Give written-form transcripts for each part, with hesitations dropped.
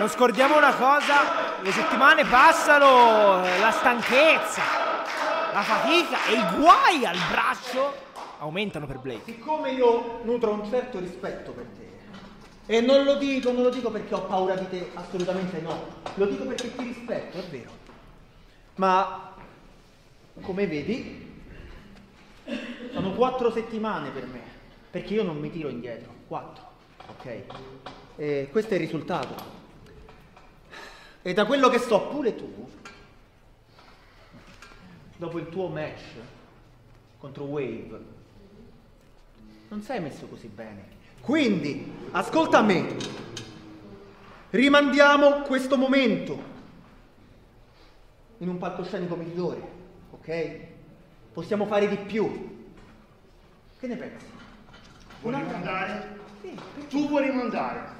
Non scordiamo una cosa, le settimane passano, la stanchezza, la fatica e i guai al braccio aumentano per Blake. Siccome io nutro un certo rispetto per te, e non lo dico perché ho paura di te, assolutamente no, lo dico perché ti rispetto, è vero. Ma, come vedi, sono 4 settimane per me, perché io non mi tiro indietro, 4, ok? E questo è il risultato. E da quello che so, pure tu, dopo il tuo match contro Wave, non sei messo così bene. Quindi, ascolta me, rimandiamo questo momento in un palcoscenico migliore, ok? Possiamo fare di più. Che ne pensi? Vuoi rimandare? Sì, tu vuoi rimandare.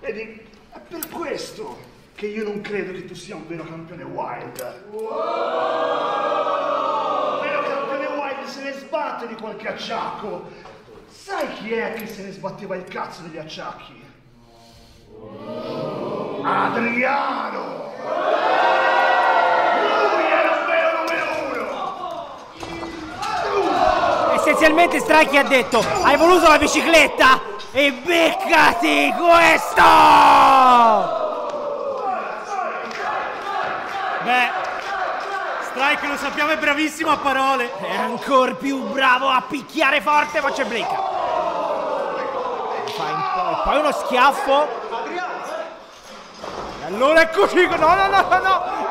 Vedi, è per questo che io non credo che tu sia un vero campione wild. Wow! Un vero campione wild se ne sbatte di qualche acciacco. Sai chi è che se ne sbatteva il cazzo degli acciacchi? Adriano! Lui era il vero numero 1! Essenzialmente Stryke ha detto: hai voluto la bicicletta? E beccati questo! Beh, Stryke lo sappiamo è bravissimo a parole. È ancora più bravo a picchiare forte, ma c'è Blake. Poi uno schiaffo. Allora è così, no,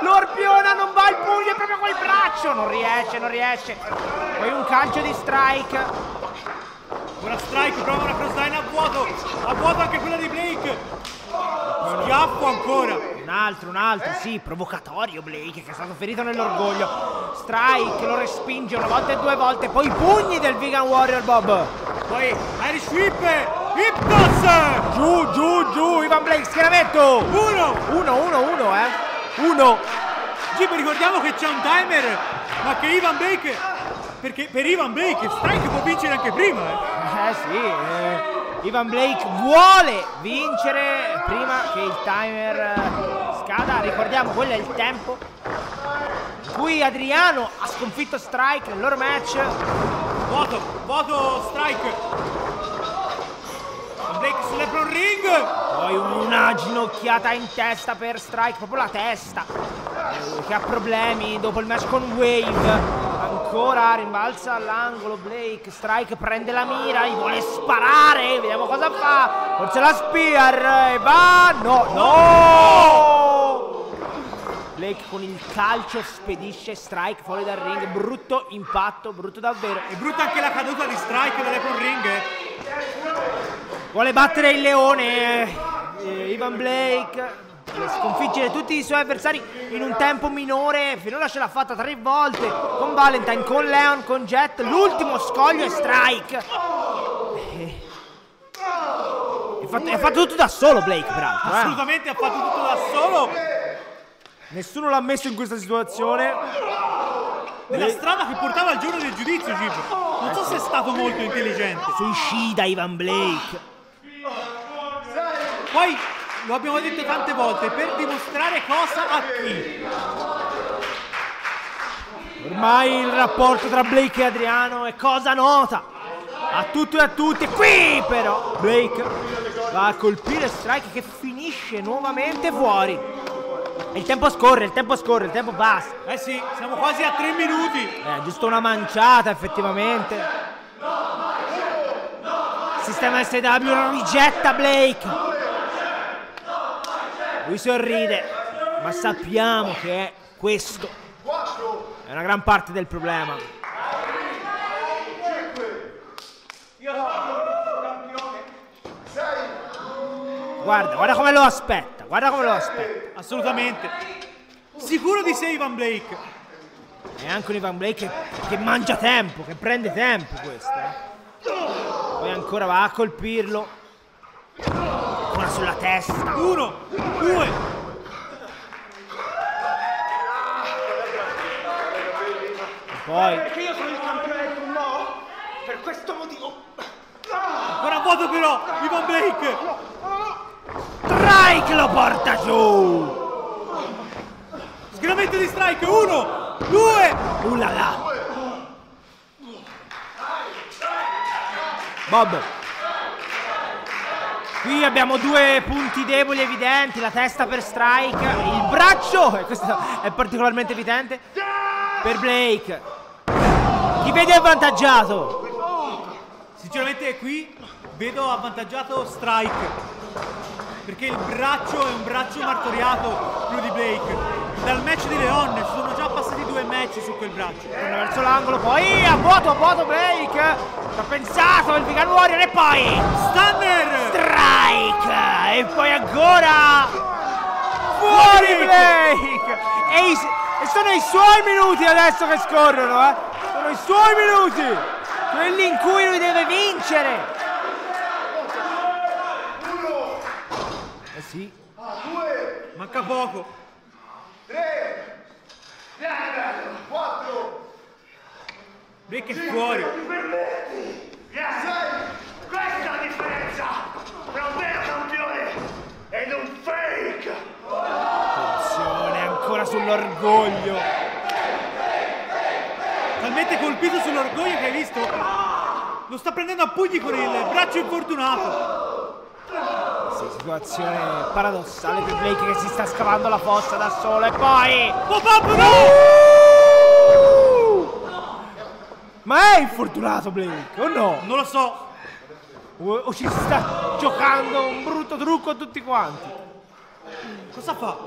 l'orpiona non va, il pugno è proprio quel braccio, non riesce, poi un calcio di Stryke. Ora Stryke prova una crossline a vuoto anche quella di Blake, schiaffo ancora, un altro, sì, provocatorio Blake che è stato ferito nell'orgoglio, Stryke lo respinge una volta e due volte, poi i pugni del Vegan Warrior Bob, poi Irish Whip! Ipnos! Giù, Ivan Blake, schieramento! Uno! Sì, ricordiamo che c'è un timer, ma che Ivan Blake... Perché per Ivan Blake Stryke può vincere anche prima, eh! Sì, Ivan Blake vuole vincere prima che il timer scada, ricordiamo, quello è il tempo in cui Adriano ha sconfitto Stryke nel loro match. Voto Stryke! Blake sull'apron ring, poi una ginocchiata in testa per Stryke, proprio la testa, che ha problemi dopo il match con Wave, ancora rimbalza all'angolo Blake, Stryke prende la mira, gli vuole sparare, vediamo cosa fa, forse la Spear, e va, no! Blake con il calcio spedisce Stryke fuori dal ring, brutto impatto, brutto davvero. E brutta anche la caduta di Stryke dall'apron ring. Vuole battere il leone, Ivan Blake sconfigge tutti i suoi avversari in un tempo minore, finora ce l'ha fatta 3 volte, con Valentine, con Leon, con Jet, l'ultimo scoglio è Stryke. Ha fatto tutto da solo Blake peraltro. Assolutamente ha fatto tutto da solo. Nessuno l'ha messo in questa situazione. Nella strada che portava al giorno del giudizio, Gib. Non so se è stato molto intelligente. Suicida Ivan Blake. Poi lo abbiamo detto tante volte, per dimostrare cosa a chi. Ormai il rapporto tra Blake e Adriano è cosa nota a tutto e a tutti. Qui però Blake va a colpire Stryke che finisce nuovamente fuori. E il tempo scorre, il tempo passa. Eh sì, siamo quasi a 3 minuti. Giusto una manciata effettivamente. Sistema SW, lo rigetta Blake. Lui sorride, ma sappiamo che è questo. È una gran parte del problema. Guarda come lo aspetta, assolutamente. Sicuro di sé Ivan Blake. E anche un Ivan Blake che mangia tempo, che prende tempo questo. Poi ancora va a colpirlo. Una sulla testa. 1, 2. E poi. Perché io sono il campione del no? Per questo motivo. Ancora vuoto però, Ivan Blake. Stryke lo porta giù! Sgramento di Stryke, 1, 2, ulala! Bob! Qui abbiamo due punti deboli evidenti, la testa per Stryke, il braccio, e questo è particolarmente evidente, per Blake. Chi vede avvantaggiato? Sinceramente qui vedo avvantaggiato Stryke, perché il braccio è un braccio martoriato, quello di Blake. Dal match di Leon sono già passati 2 match su quel braccio. Torna verso l'angolo, poi a vuoto Blake. Ci ha pensato il Vegan Warrior e poi Stunner, Stryke e poi ancora fuori Blake. E sono i suoi minuti adesso che scorrono, eh. Sono i suoi minuti, quelli in cui lui deve vincere. Eh sì, manca poco. 3, 4, Blake è fuori. Questa è la differenza tra un vero campione ed un fake. Attenzione, ancora sull'orgoglio. Talmente colpito sull'orgoglio che hai visto? Lo sta prendendo a pugni con il braccio infortunato. Situazione paradossale per Blake che si sta scavando la fossa da solo e poi... Ma è infortunato Blake o no? Non lo so. O ci sta giocando un brutto trucco a tutti quanti. Cosa fa?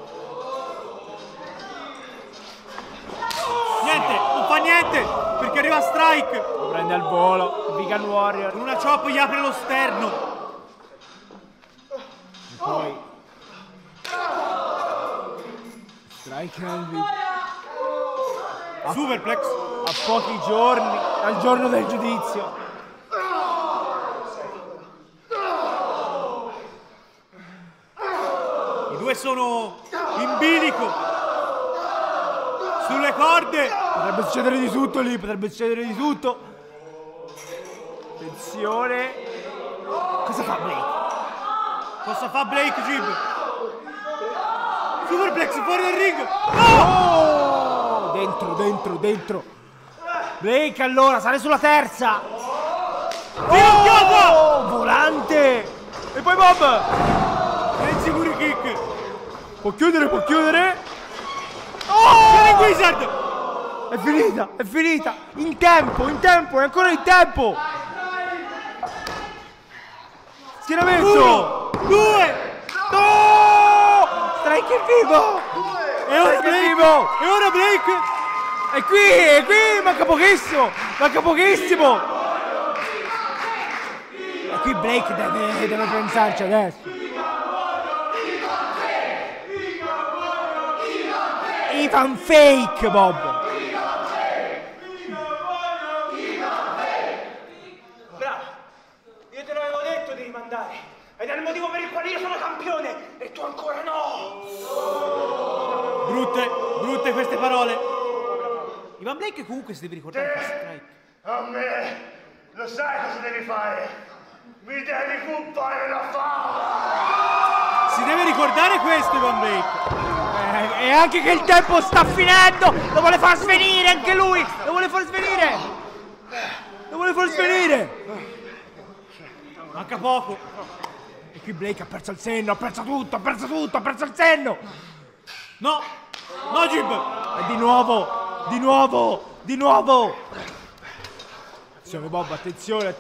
Niente, non fa niente perché arriva Stryke. Lo prende al volo, Vegan Warrior. Con una chop gli apre lo sterno. Poi Stryke Superplex a pochi giorni dal giorno del giudizio. I due sono in bilico sulle corde. Potrebbe succedere di tutto lì, potrebbe succedere di tutto. Attenzione. Cosa fa Blake? Cosa fa Blake, Jib? Superplex fuori dal ring! Oh! Dentro! Blake allora sale sulla terza! Oh! Volante! E poi Bob! E sicuri kick! Può chiudere! Oh! Wizard! È finita! In tempo! È ancora in tempo! Schieramento! 2, 2! Stryke è vivo! E ora Blake! È qui! Manca pochissimo! E qui Blake deve pensarci adesso! Ivan Fake, Bob! Ed è il motivo per il quale io sono campione e tu ancora no! Brutte queste parole! Ivan Blake comunque si deve ricordare che Stryke. A me! Lo sai cosa devi fare? Mi devi pumpare la fama! Si deve ricordare questo Ivan Blake! E anche che il tempo sta finendo! Lo vuole far svenire anche lui! Lo vuole far svenire! Manca poco! E qui Blake ha perso il senno, ha perso tutto il senno! No, Jib! E di nuovo! Attenzione Bob, attenzione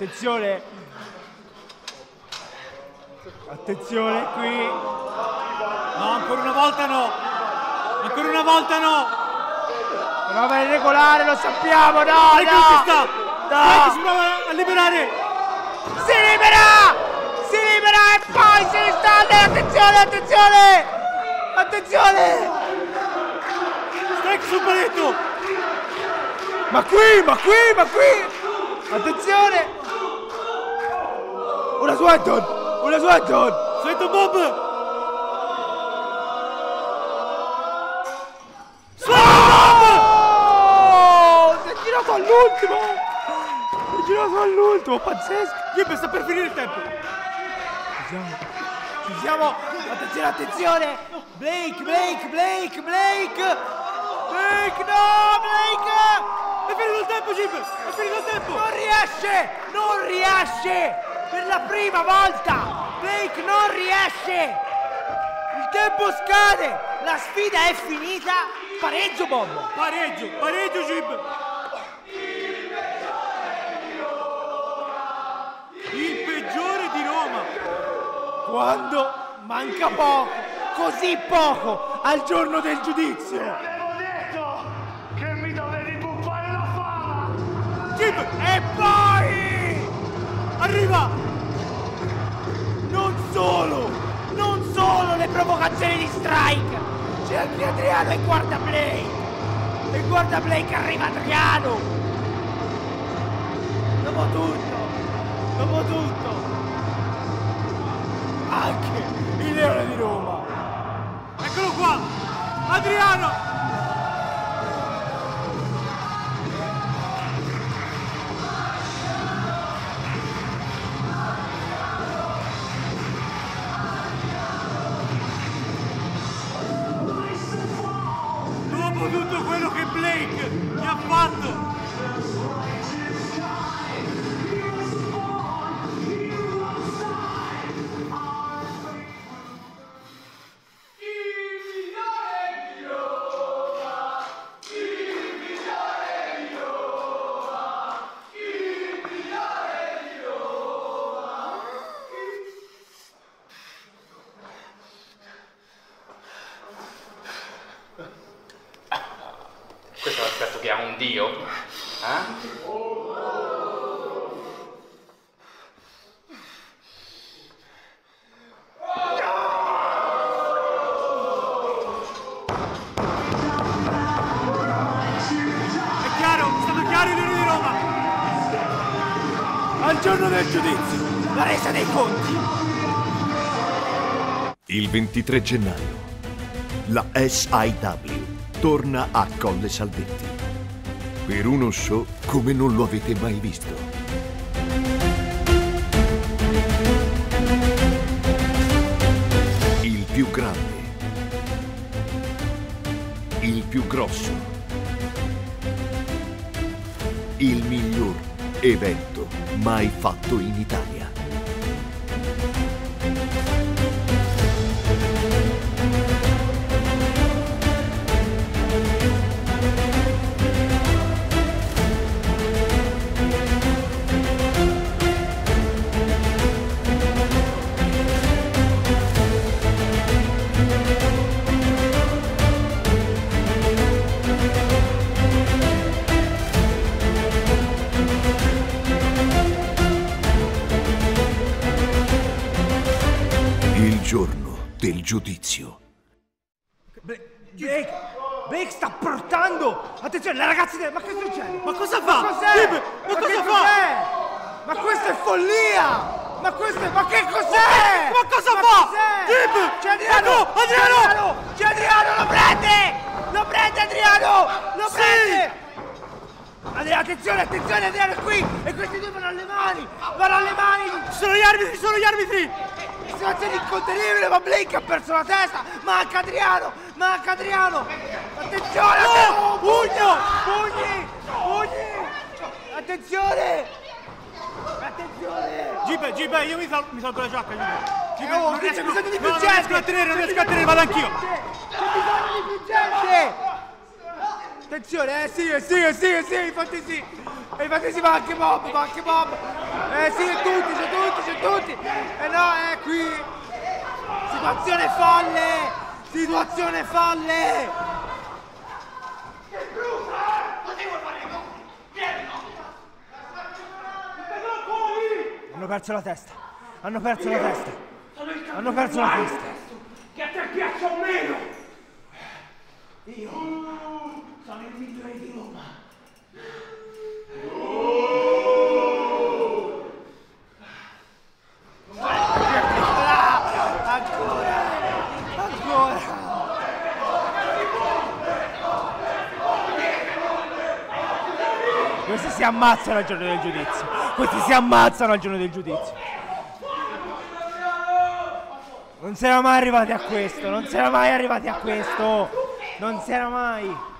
qui! No, ancora una volta no! Prova irregolare, lo sappiamo, no! Si prova a liberare! Si libera e poi si ristalle, attenzione! Stryke sul paletto! Ma qui! Attenzione! Una Swanton! Swanton Bob! Si è girato all'ultimo! Pazzesco! Jib sta per finire il tempo! Ci siamo! Attenzione, attenzione! Blake, no! Blake! È finito il tempo, Jim! È finito il tempo! Non riesce! Non riesce! Per la prima volta! Blake non riesce! Il tempo scade! La sfida è finita! Pareggio, Bob! Pareggio, Jim! Quando manca poco, così poco, al giorno del giudizio! Avevo detto che mi dovevi buffare la fama! Jim, e poi arriva! Non solo le provocazioni di Stryke! C'è anche Adriano e guarda Blake! Arriva Adriano! Dopo tutto! Anche il leone di Roma. Eccolo qua, Adriano. Dopo tutto quello che Blake mi ha fatto. Questo è l'aspetto che ha un dio, È stato chiaro il leone di Roma. Al giorno del giudizio, la resa dei conti. Il 23 gennaio, la SIW torna a Colle Salvetti per uno show come non lo avete mai visto. Il più grande, il più grosso, il miglior evento mai fatto in Italia. Giorno del giudizio. Blake sta portando! Attenzione, la ragazza! Ma che succede? Ma cosa fa? Ma cosa fa? Ma questa è follia! Ma cosa fa? C'è Adriano! Adriano lo prende! Lo prende! Attenzione, Adriano è qui! E questi due vanno alle mani! Sono gli arbitri! Situazione incontenibile, ma Blake ha perso la testa! Manca Adriano! Attenzione! No! Pugni! Attenzione! Gibe, io mi salto la giacca, Gibe! Non c'è bisogno di più gente! Non riesco a tenere, vado anch'io! C'è bisogno di più gente! Attenzione, sì, infatti sì! E infatti sì, va anche Bob! Sì, tutti! Qui! Situazione folle! Che brutto! Potevo fare i conti! Vieni! Hanno perso la testa! Che a te piaccia o meno! Io sono il migliore di Roma. Ancora! Questi si ammazzano al giorno del giudizio. Non si era mai arrivati a questo, non si era mai arrivati a questo, non si era mai...